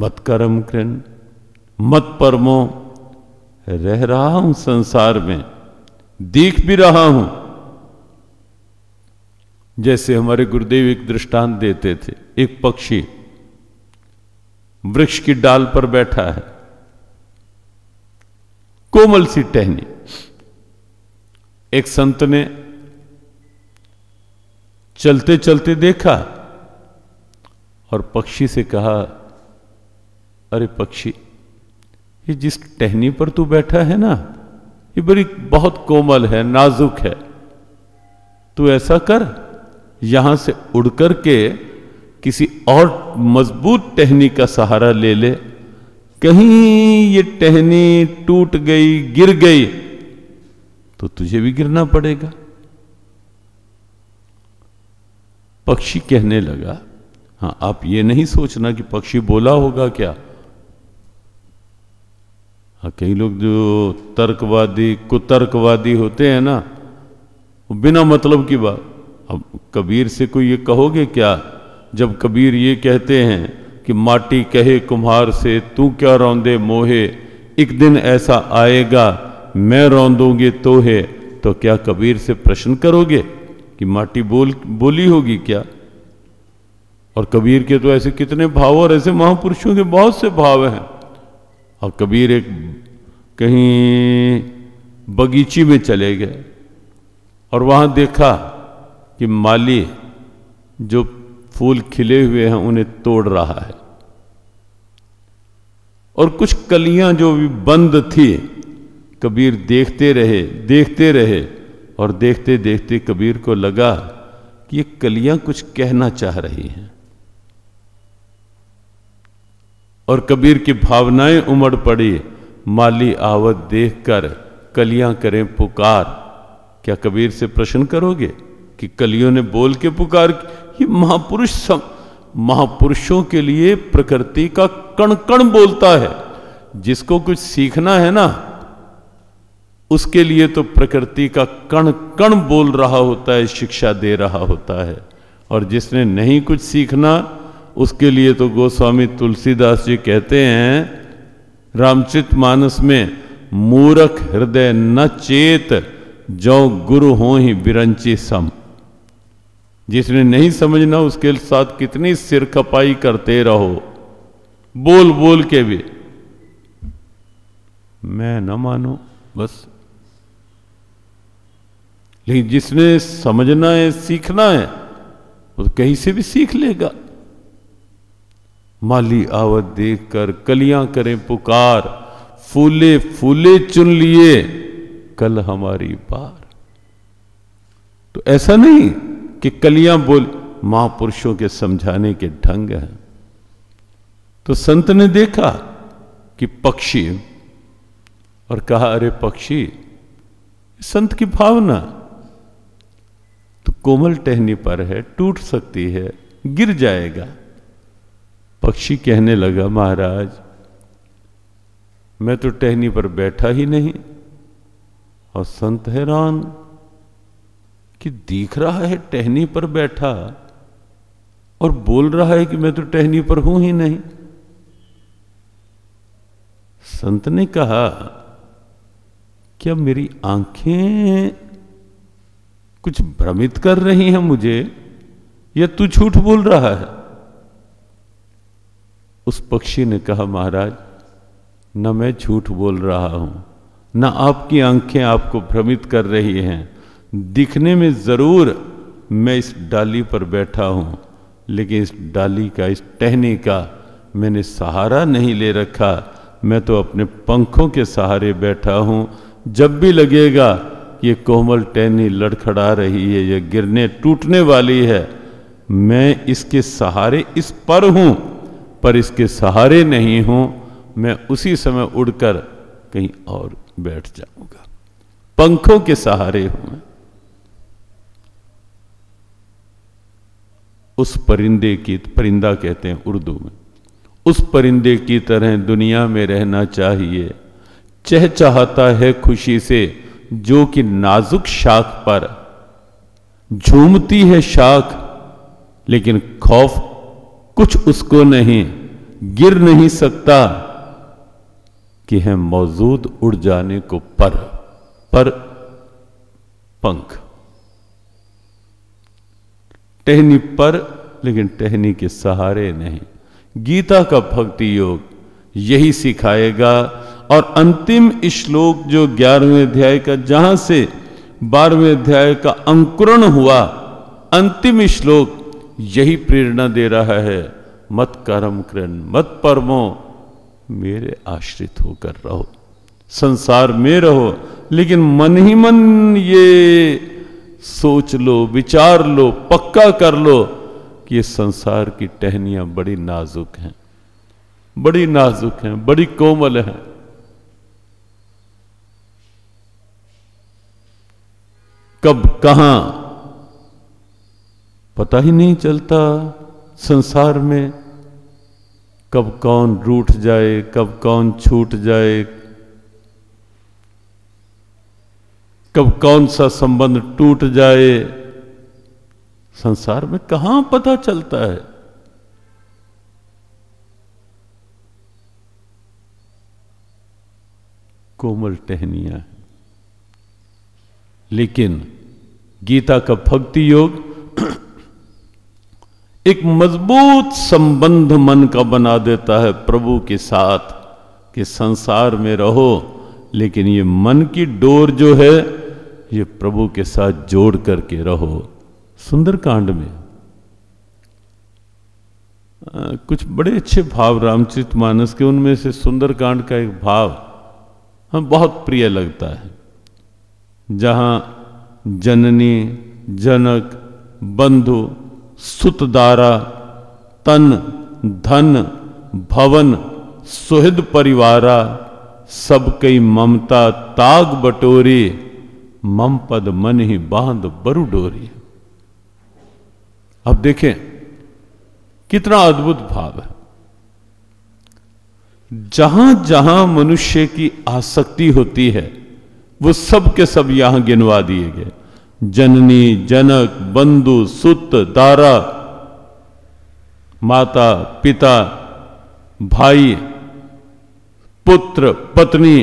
मत कर्म कृण मत परमो, रह रहा हूं संसार में, देख भी रहा हूं। जैसे हमारे गुरुदेव एक दृष्टांत देते थे, एक पक्षी वृक्ष की डाल पर बैठा है, कोमल सी टहनी। एक संत ने चलते चलते देखा और पक्षी से कहा, अरे पक्षी, ये जिस टहनी पर तू बैठा है ना, ये बड़ी बहुत कोमल है, नाजुक है। तू ऐसा कर, यहां से उड़ कर के किसी और मजबूत टहनी का सहारा ले ले। कहीं ये टहनी टूट गई, गिर गई, तो तुझे भी गिरना पड़ेगा। पक्षी कहने लगा, हाँ, आप ये नहीं सोचना कि पक्षी बोला होगा क्या। हाँ, कई लोग जो तर्कवादी कुतर्कवादी होते हैं ना, वो बिना मतलब की बात। अब कबीर से कोई ये कहोगे क्या, जब कबीर ये कहते हैं कि माटी कहे कुम्हार से, तू क्या रौंदे मोहे, एक दिन ऐसा आएगा मैं रौंदूंगे तोहे। तो क्या कबीर से प्रश्न करोगे कि माटी बोली होगी क्या। और कबीर के तो ऐसे कितने भाव, और ऐसे महापुरुषों के बहुत से भाव हैं। और कबीर एक कहीं बगीची में चले गए और वहाँ देखा कि माली जो फूल खिले हुए हैं उन्हें तोड़ रहा है, और कुछ कलियाँ जो भी बंद थी। कबीर देखते रहे और देखते देखते कबीर को लगा कि ये कलियाँ कुछ कहना चाह रही हैं। और कबीर की भावनाएं उमड़ पड़ी, माली आवत देखकर कलियां करें पुकार। क्या कबीर से प्रश्न करोगे कि कलियों ने बोल के पुकार। ये महापुरुषों के लिए प्रकृति का कण कण बोलता है। जिसको कुछ सीखना है ना, उसके लिए तो प्रकृति का कण कण बोल रहा होता है, शिक्षा दे रहा होता है। और जिसने नहीं कुछ सीखना, उसके लिए तो गोस्वामी तुलसीदास जी कहते हैं रामचरित मानस में, मूरख हृदय न चेत जो गुरु हो ही विरंची सम। जिसने नहीं समझना, उसके साथ कितनी सिर खपाई करते रहो, बोल बोल के भी मैं न मानो बस। लेकिन जिसने समझना है, सीखना है, वो कहीं से भी सीख लेगा। माली आवत देखकर कलियां करें पुकार, फूले फूले चुन लिए कल हमारी पार। तो ऐसा नहीं कि कलियां बोल, महापुरुषों के समझाने के ढंग हैं। तो संत ने देखा कि पक्षी, और कहा अरे पक्षी, संत की भावना तो कोमल टहनी पर है, टूट सकती है, गिर जाएगा। पक्षी कहने लगा, महाराज मैं तो टहनी पर बैठा ही नहीं। और संत हैरान कि दिख रहा है टहनी पर बैठा और बोल रहा है कि मैं तो टहनी पर हूं ही नहीं। संत ने कहा, क्या मेरी आंखें कुछ भ्रमित कर रही हैं मुझे, या तू झूठ बोल रहा है। उस पक्षी ने कहा, महाराज न मैं झूठ बोल रहा हूँ, न आपकी आंखें आपको भ्रमित कर रही हैं। दिखने में ज़रूर मैं इस डाली पर बैठा हूँ, लेकिन इस डाली का, इस टहनी का मैंने सहारा नहीं ले रखा। मैं तो अपने पंखों के सहारे बैठा हूँ। जब भी लगेगा ये कोमल टहनी लड़खड़ा रही है या गिरने टूटने वाली है, मैं इसके सहारे, इस पर हूँ पर इसके सहारे नहीं हूं, मैं उसी समय उड़कर कहीं और बैठ जाऊंगा, पंखों के सहारे हूं। उस परिंदे की, परिंदा कहते हैं उर्दू में, उस परिंदे की तरह दुनिया में रहना चाहिए। चहचहाता है खुशी से जो कि नाजुक शाख पर झूमती है शाख, लेकिन खौफ कुछ उसको नहीं, गिर नहीं सकता कि है मौजूद उड़ जाने को पर पंख, टहनी पर, लेकिन टहनी के सहारे नहीं। गीता का भक्ति योग यही सिखाएगा। और अंतिम श्लोक जो 11वें अध्याय का, जहां से 12वें अध्याय का अंकुरण हुआ, अंतिम श्लोक यही प्रेरणा दे रहा है। मत कर्म कृण मत परमो मेरे आश्रित होकर रहो, संसार में रहो, लेकिन मन ही मन ये सोच लो, विचार लो, पक्का कर लो कि ये संसार की टहनियाँ बड़ी नाजुक हैं, बड़ी नाजुक हैं, बड़ी कोमल हैं। कब कहाँ पता ही नहीं चलता संसार में, कब कौन रूठ जाए, कब कौन छूट जाए, कब कौन सा संबंध टूट जाए, संसार में कहाँ पता चलता है। कोमल टहनियां। लेकिन गीता का भक्ति योग एक मजबूत संबंध मन का बना देता है प्रभु के साथ कि संसार में रहो, लेकिन ये मन की डोर जो है ये प्रभु के साथ जोड़ करके रहो। सुंदरकांड में कुछ बड़े अच्छे भाव रामचरितमानस के, उनमें से सुंदरकांड का एक भाव हमें बहुत प्रिय लगता है, जहाँ जननी, जनक, बंधु, सुतदारा, तन, धन, भवन, सुहृद परिवारा, सब कई ममता ताग बटोरी, मम पद मन ही बांध बरु डोरी। अब देखें कितना अद्भुत भाव है। जहां जहां मनुष्य की आसक्ति होती है वो सब के सब यहां गिनवा दिए गए, जननी, जनक, बंधु, सुत, दारा, माता, पिता, भाई, पुत्र, पत्नी,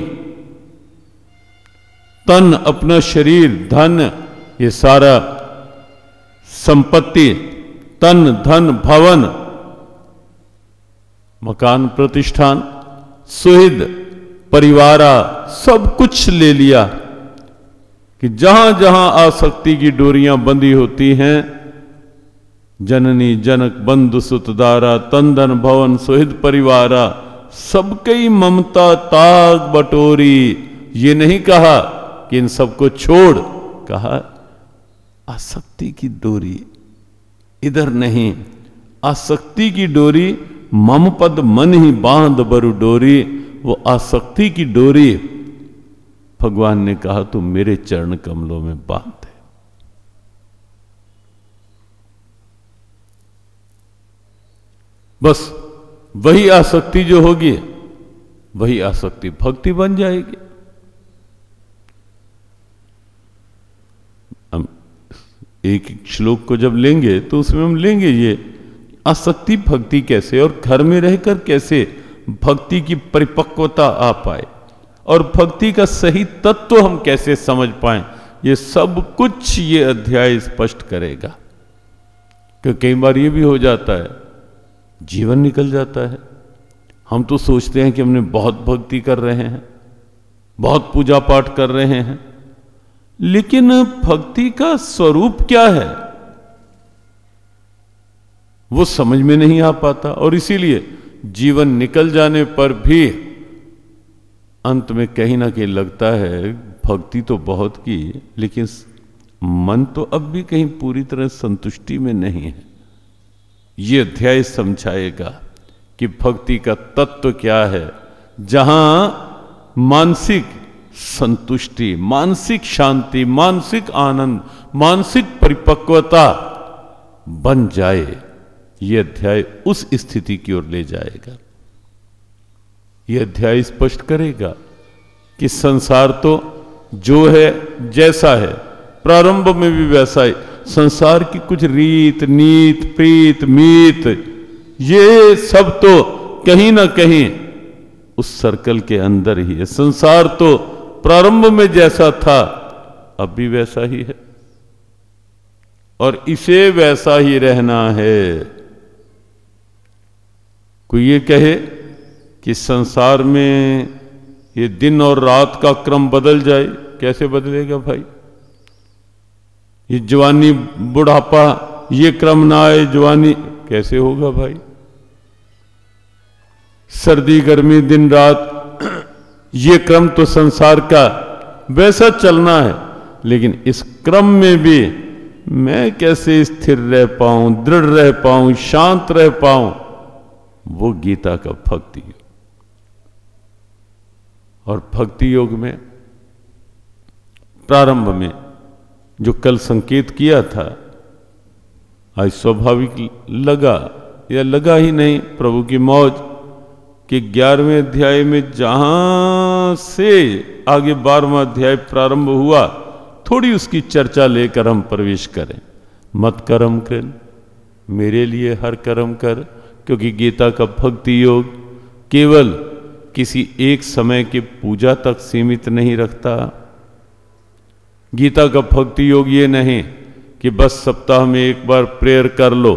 तन अपना शरीर, धन ये सारा संपत्ति, तन, धन, भवन मकान, प्रतिष्ठान, सुहृद परिवारा, सब कुछ ले लिया कि जहां जहां आसक्ति की डोरियां बंधी होती हैं, जननी, जनक, बंधु, सुतदारा, तन, धन, भवन, सुहृद परिवारा, सबकी ममता ताग बटोरी। ये नहीं कहा कि इन सबको छोड़, कहा आसक्ति की डोरी इधर नहीं, आसक्ति की डोरी मम पद मन ही बांध बरु डोरी। वो आसक्ति की डोरी भगवान ने कहा तू मेरे चरण कमलों में बांध दे। बस वही आसक्ति जो होगी वही आसक्ति भक्ति बन जाएगी। हम एक एक श्लोक को जब लेंगे तो उसमें हम लेंगे ये आसक्ति भक्ति कैसे, और घर में रहकर कैसे भक्ति की परिपक्वता आ पाए, और भक्ति का सही तत्व हम कैसे समझ पाएं, ये सब कुछ ये अध्याय स्पष्ट करेगा। क्योंकि कई बार ये भी हो जाता है जीवन निकल जाता है, हम तो सोचते हैं कि हमने बहुत भक्ति कर रहे हैं, बहुत पूजा पाठ कर रहे हैं, लेकिन भक्ति का स्वरूप क्या है वो समझ में नहीं आ पाता, और इसीलिए जीवन निकल जाने पर भी अंत में कहीं ना कहीं लगता है भक्ति तो बहुत की, लेकिन मन तो अब भी कहीं पूरी तरह संतुष्टि में नहीं है। ये अध्याय समझाएगा कि भक्ति का तत्व क्या है, जहाँ मानसिक संतुष्टि, मानसिक शांति, मानसिक आनंद, मानसिक परिपक्वता बन जाए। ये अध्याय उस स्थिति की ओर ले जाएगा। यह अध्याय स्पष्ट करेगा कि संसार तो जो है जैसा है, प्रारंभ में भी वैसा है। संसार की कुछ रीत, नीत, प्रीत, मीत, ये सब तो कहीं ना कहीं उस सर्कल के अंदर ही है। संसार तो प्रारंभ में जैसा था अब भी वैसा ही है, और इसे वैसा ही रहना है। कोई ये कहे कि संसार में ये दिन और रात का क्रम बदल जाए, कैसे बदलेगा भाई? ये जवानी बुढ़ापा ये क्रम ना आए, जवानी कैसे होगा भाई? सर्दी गर्मी दिन रात, ये क्रम तो संसार का वैसा चलना है, लेकिन इस क्रम में भी मैं कैसे स्थिर रह पाऊं, दृढ़ रह पाऊं, शांत रह पाऊं, वो गीता का भक्ति योग। और भक्ति योग में प्रारंभ में जो कल संकेत किया था, आज स्वाभाविक लगा या लगा ही नहीं प्रभु की मौज कि 11वें अध्याय में जहां से आगे 12वां अध्याय प्रारंभ हुआ, थोड़ी उसकी चर्चा लेकर हम प्रवेश करें। मत कर्म कृन, मेरे लिए हर कर्म कर, क्योंकि गीता का भक्ति योग केवल किसी एक समय की पूजा तक सीमित नहीं रखता। गीता का भक्ति योग ये नहीं कि बस सप्ताह में एक बार प्रेयर कर लो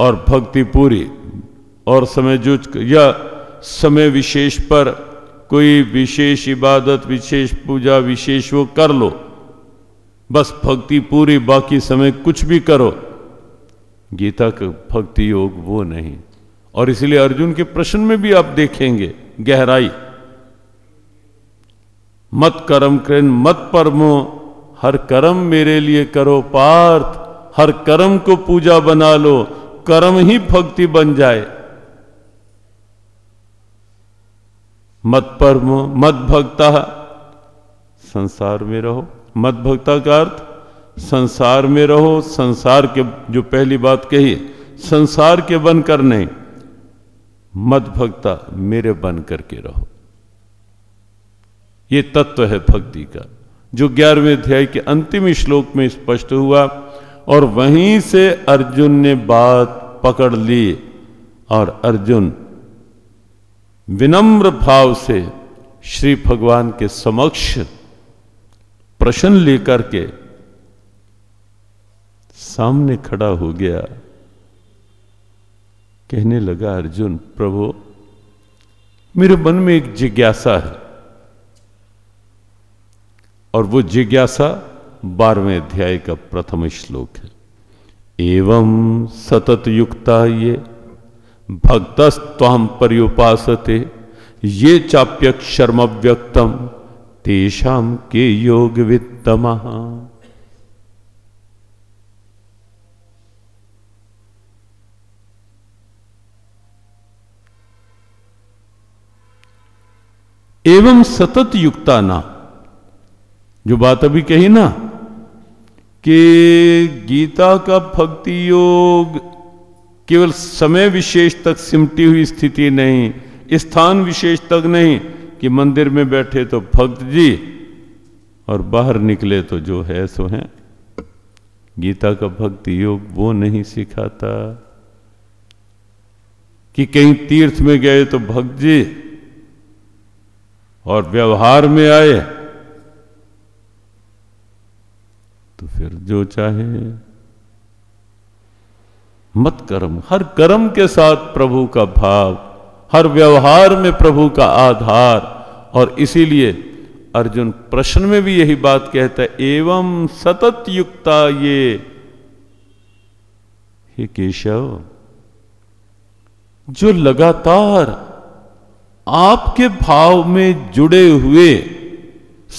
और भक्ति पूरी, और समय जो या समय विशेष पर कोई विशेष इबादत, विशेष पूजा, विशेष वो कर लो, बस भक्ति पूरी, बाकी समय कुछ भी करो। गीता का भक्ति योग वो नहीं। और इसलिए अर्जुन के प्रश्न में भी आप देखेंगे गहराई, मत कर्म कृन, मत परमो, हर कर्म मेरे लिए करो पार्थ, हर कर्म को पूजा बना लो, कर्म ही भक्ति बन जाए। मत परमो, मत भक्ता, संसार में रहो। मत भक्ता का अर्थ संसार में रहो, संसार के, जो पहली बात कही, संसार के बनकर नहीं, मत भक्ता, मेरे बन करके रहो। ये तत्व है भक्ति का, जो 11वें अध्याय के अंतिम श्लोक में स्पष्ट हुआ, और वहीं से अर्जुन ने बात पकड़ ली और अर्जुन विनम्र भाव से श्री भगवान के समक्ष प्रश्न लेकर के सामने खड़ा हो गया। कहने लगा अर्जुन, प्रभु मेरे मन में एक जिज्ञासा है, और वो जिज्ञासा 12वें अध्याय का प्रथम श्लोक है। एवं सतत युक्ता ये भक्तस्त्वां पर्युपासते ये चाप्यक्षरम व्यक्तम तेषां के योग वित्तमः। एवं सतत युक्ता, ना जो बात अभी कही ना कि गीता का भक्ति योग केवल समय विशेष तक सिमटी हुई स्थिति नहीं, स्थान विशेष तक नहीं कि मंदिर में बैठे तो भक्त जी और बाहर निकले तो जो है सो है। गीता का भक्ति योग वो नहीं सिखाता कि कहीं तीर्थ में गए तो भक्त जी और व्यवहार में आए तो फिर जो चाहे। मत कर्म, हर कर्म के साथ प्रभु का भाव, हर व्यवहार में प्रभु का आधार। और इसीलिए अर्जुन प्रश्न में भी यही बात कहता है, एवं सतत युक्ता ये। हे केशव, जो लगातार आपके भाव में जुड़े हुए,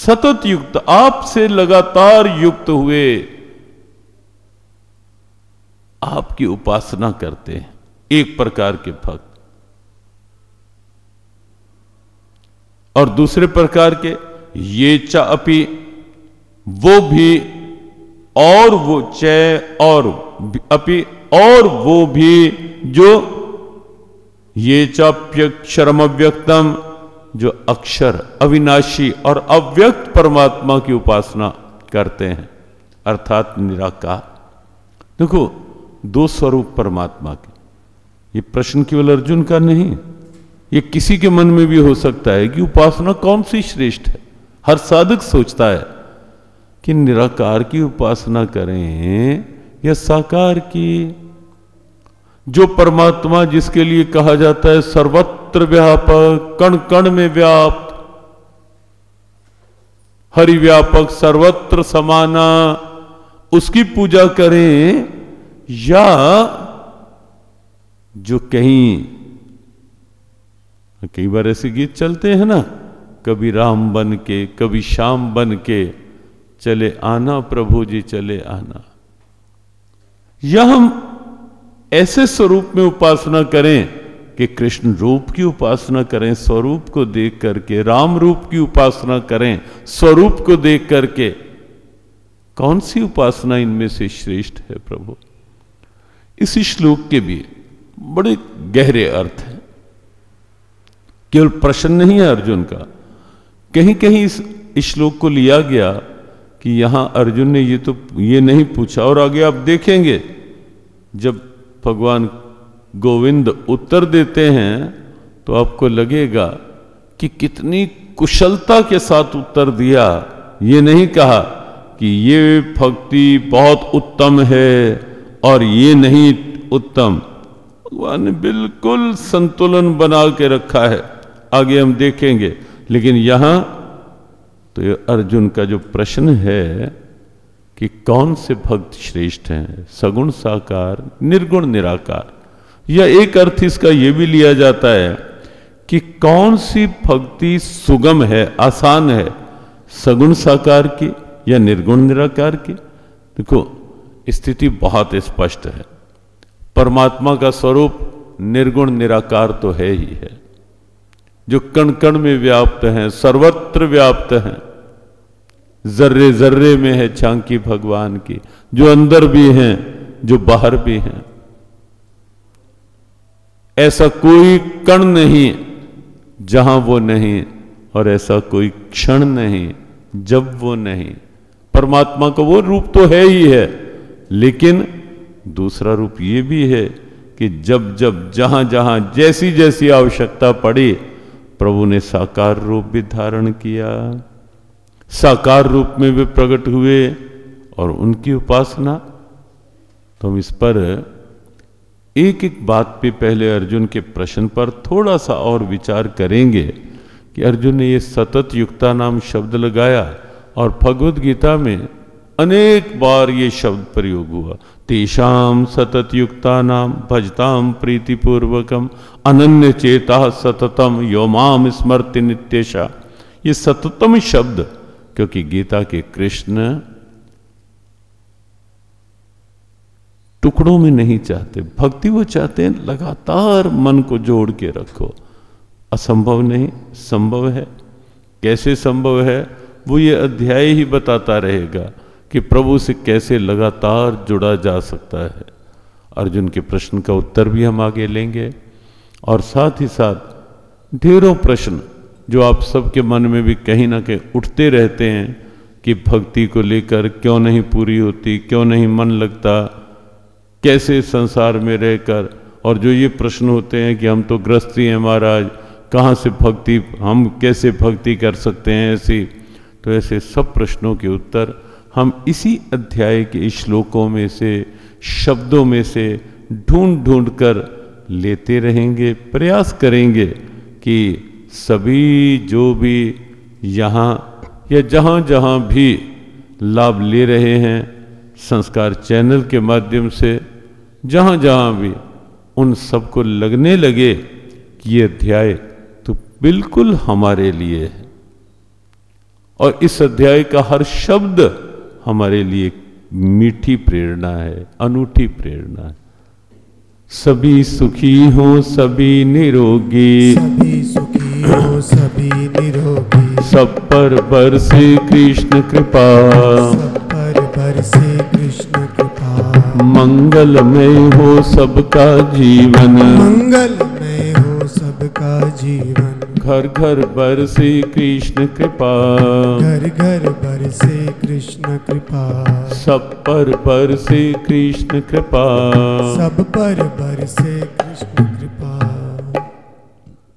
सतत युक्त, आपसे लगातार युक्त हुए, आपकी उपासना करते हैं, एक प्रकार के भक्त, और दूसरे प्रकार के ये चा अपि, वो भी, और वो चय और अपि, और वो भी जो ये चाप्यक्षरम अव्यक्तम, जो अक्षर अविनाशी और अव्यक्त परमात्मा की उपासना करते हैं, अर्थात निराकार। देखो दो स्वरूप परमात्मा के। ये प्रश्न केवल अर्जुन का नहीं, ये किसी के मन में भी हो सकता है कि उपासना कौन सी श्रेष्ठ है। हर साधक सोचता है कि निराकार की उपासना करें या साकार की। जो परमात्मा जिसके लिए कहा जाता है सर्वत्र व्यापक, कण कण में व्याप्त, हरि व्यापक, सर्वत्र समाना, उसकी पूजा करें, या जो कहीं कई बार ऐसे गीत चलते हैं ना, कभी राम बन के कभी श्याम बन के, चले आना प्रभु जी चले आना। यह हम ऐसे स्वरूप में उपासना करें कि कृष्ण रूप की उपासना करें स्वरूप को देख करके, राम रूप की उपासना करें स्वरूप को देख करके। कौन सी उपासना इनमें से श्रेष्ठ है प्रभु? इस श्लोक के भी बड़े गहरे अर्थ हैं। केवल प्रश्न नहीं है अर्जुन का, कहीं कहीं इस श्लोक को लिया गया कि यहां अर्जुन ने ये तो ये नहीं पूछा। और आगे आप देखेंगे जब भगवान गोविंद उत्तर देते हैं तो आपको लगेगा कि कितनी कुशलता के साथ उत्तर दिया। ये नहीं कहा कि ये भक्ति बहुत उत्तम है और ये नहीं उत्तम। भगवान ने बिल्कुल संतुलन बना के रखा है, आगे हम देखेंगे। लेकिन यहाँ तो ये अर्जुन का जो प्रश्न है कि कौन से भक्त श्रेष्ठ हैं, सगुण साकार निर्गुण निराकार, या एक अर्थ इसका यह भी लिया जाता है कि कौन सी भक्ति सुगम है, आसान है, सगुण साकार की या निर्गुण निराकार की। देखो स्थिति बहुत स्पष्ट है, परमात्मा का स्वरूप निर्गुण निराकार तो है ही है, जो कण कण में व्याप्त हैं, सर्वत्र व्याप्त हैं, जर्रे जर्रे में है झांकी भगवान की, जो अंदर भी हैं जो बाहर भी हैं। ऐसा कोई कण नहीं जहां वो नहीं, और ऐसा कोई क्षण नहीं जब वो नहीं। परमात्मा का वो रूप तो है ही है, लेकिन दूसरा रूप ये भी है कि जब जब जहां जहां जैसी जैसी आवश्यकता पड़ी प्रभु ने साकार रूप भी धारण किया, साकार रूप में वे प्रकट हुए और उनकी उपासना। तो हम इस पर एक एक बात पे पहले अर्जुन के प्रश्न पर थोड़ा सा और विचार करेंगे कि अर्जुन ने ये सतत युक्ता नाम शब्द लगाया और भगवद गीता में अनेक बार ये शब्द प्रयोग हुआ। तेषाम सतत युक्ता नाम भजताम प्रीतिपूर्वकम अनन्य चेता सततम योमाम स्मृति नित्यशा। ये सततम शब्द क्योंकि गीता के कृष्ण टुकड़ों में नहीं चाहते, भक्ति वो चाहते हैं लगातार मन को जोड़ के रखो। असंभव नहीं, संभव है। कैसे संभव है वो ये अध्याय ही बताता रहेगा कि प्रभु से कैसे लगातार जुड़ा जा सकता है। अर्जुन के प्रश्न का उत्तर भी हम आगे लेंगे और साथ ही साथ ढेरों प्रश्न जो आप सबके मन में भी कहीं ना कहीं उठते रहते हैं कि भक्ति को लेकर क्यों नहीं पूरी होती, क्यों नहीं मन लगता, कैसे संसार में रहकर। और जो ये प्रश्न होते हैं कि हम तो गृहस्थी हैं महाराज, कहाँ से भक्ति, हम कैसे भक्ति कर सकते हैं ऐसी। तो ऐसे सब प्रश्नों के उत्तर हम इसी अध्याय के श्लोकों में से, शब्दों में से ढूंढ ढूंढ कर लेते रहेंगे। प्रयास करेंगे कि सभी जो भी यहाँ या जहाँ जहाँ भी लाभ ले रहे हैं संस्कार चैनल के माध्यम से, जहाँ जहाँ भी, उन सबको लगने लगे कि ये अध्याय तो बिल्कुल हमारे लिए है और इस अध्याय का हर शब्द हमारे लिए मीठी प्रेरणा है, अनूठी प्रेरणा है। सभी सुखी हो सभी निरोगी, सभी सुखी हो सभी निरोगी, सब पर बरसे कृष्ण कृपा, सब पर बरसे कृष्ण कृपा। मंगलमय हो सबका जीवन, मंगलमय हो सबका जीवन, घर घर बरसे कृष्ण कृपा, घर घर बरसे कृष्ण कृपा। सब पर बरसे कृष्ण कृपा, सब पर बरसे कृष्ण।